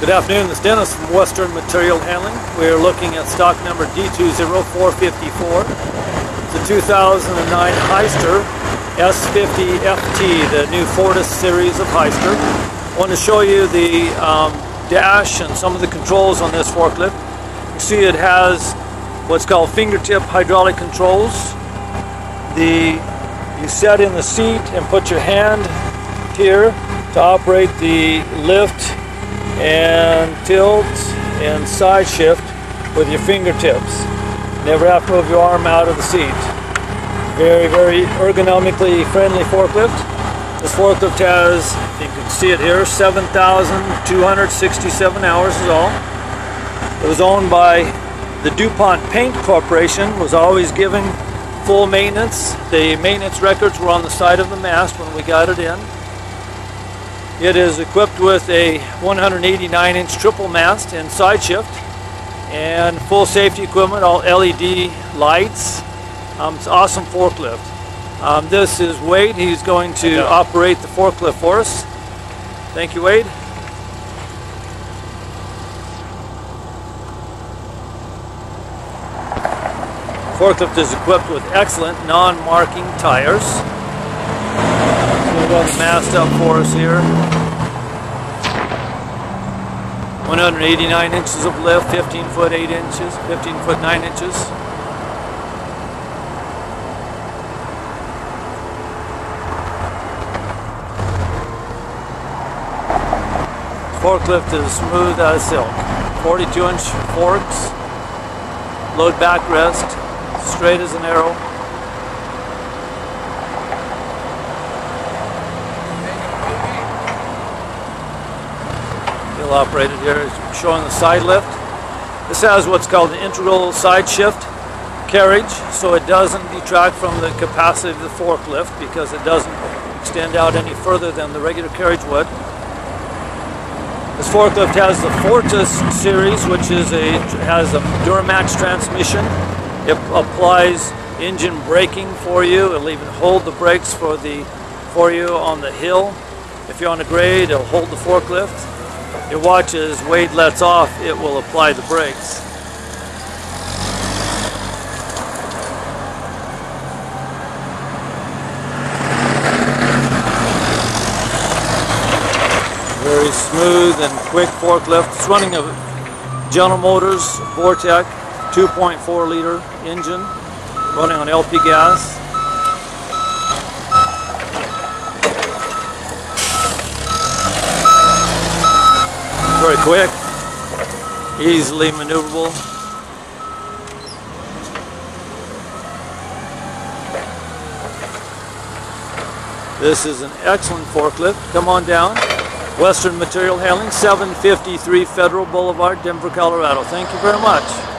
Good afternoon, this is Dennis from Western Material Handling. We're looking at stock number D20454. It's a 2009 Hyster S50FT, the new Fortis series of Hyster. I want to show you the dash and some of the controls on this forklift. You see it has what's called fingertip hydraulic controls. You set in the seat and put your hand here to operate the lift and tilt and side shift with your fingertips. Never have to move your arm out of the seat. Very ergonomically friendly forklift. This forklift has, you can see it here, 7,267 hours is all. It was owned by the DuPont Paint Corporation, was always given full maintenance. The maintenance records were on the side of the mast when we got it in. It is equipped with a 189-inch triple mast and side shift and full safety equipment, all LED lights. It's an awesome forklift. This is Wade. He's going to operate the forklift for us. Thank you, Wade. Forklift is equipped with excellent non-marking tires. We'll go the mast up for us here. 189 inches of lift, 15 foot 8 inches, 15 foot 9 inches. Forklift is smooth as silk. 42-inch forks, load backrest, straight as an arrow. Operated here, showing the side lift. This has what's called an integral side shift carriage, so it doesn't detract from the capacity of the forklift because it doesn't extend out any further than the regular carriage would. This forklift has the Fortis series, which is has a Duramax transmission. It applies engine braking for you. It'll even hold the brakes for you on the hill. If you're on a grade, it'll hold the forklift. It watches, Wade lets off, it will apply the brakes. Very smooth and quick forklift. It's running a General Motors Vortec 2.4 liter engine, running on LP gas. Very quick, easily maneuverable. This is an excellent forklift. Come on down. Western Material Handling, 753 Federal Boulevard, Denver, Colorado. Thank you very much.